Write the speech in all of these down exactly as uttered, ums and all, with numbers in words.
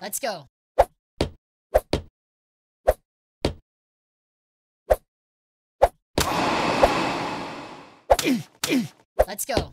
Let's go. Let's go. Let's go.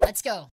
Let's go. Let's go. Let's go.